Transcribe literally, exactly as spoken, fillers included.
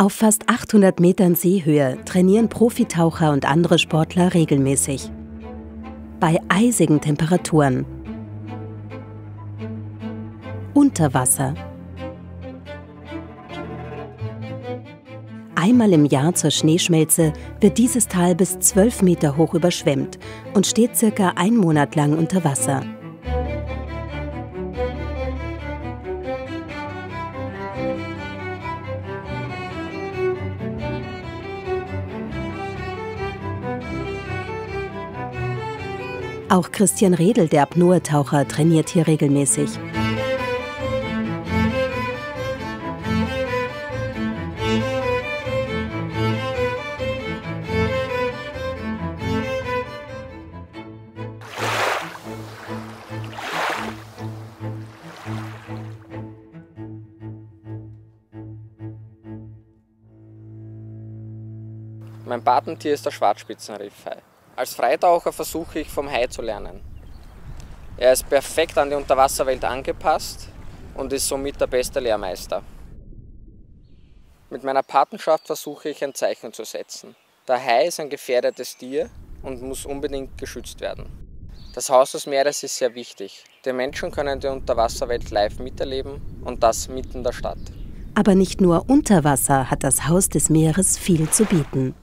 Auf fast achthundert Metern Seehöhe trainieren Profitaucher und andere Sportler regelmäßig. Bei eisigen Temperaturen. Unter Wasser. Einmal im Jahr zur Schneeschmelze wird dieses Tal bis zwölf Meter hoch überschwemmt und steht circa einen Monat lang unter Wasser. Auch Christian Redl, der Apnoe-Taucher, trainiert hier regelmäßig. Mein Patentier ist der Schwarzspitzen-Riffhai. Als Freitaucher versuche ich, vom Hai zu lernen. Er ist perfekt an die Unterwasserwelt angepasst und ist somit der beste Lehrmeister. Mit meiner Patenschaft versuche ich, ein Zeichen zu setzen. Der Hai ist ein gefährdetes Tier und muss unbedingt geschützt werden. Das Haus des Meeres ist sehr wichtig. Die Menschen können die Unterwasserwelt live miterleben und das mitten in der Stadt. Aber nicht nur unter Wasser hat das Haus des Meeres viel zu bieten.